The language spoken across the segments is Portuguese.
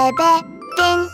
베베 땡.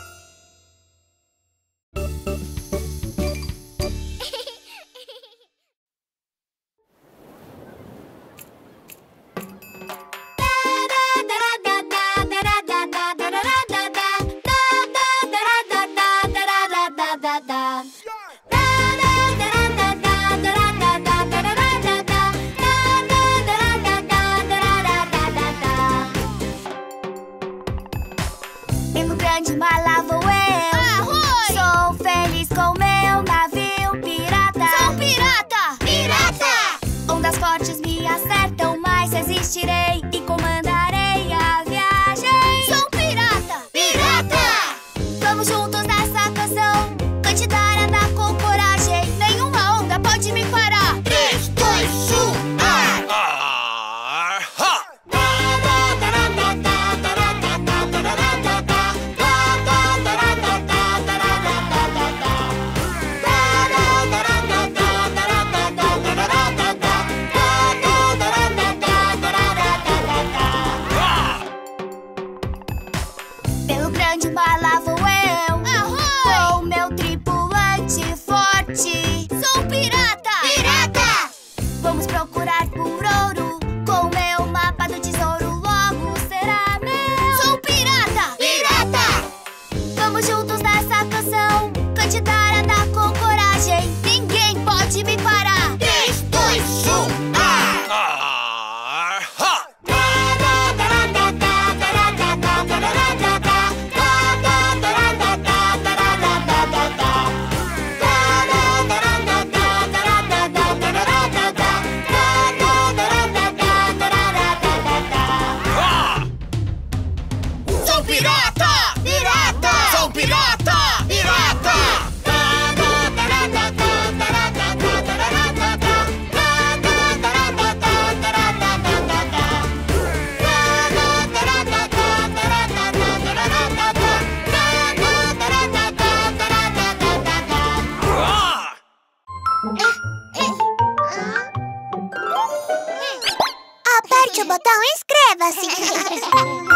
Aperte o botão e inscreva-se!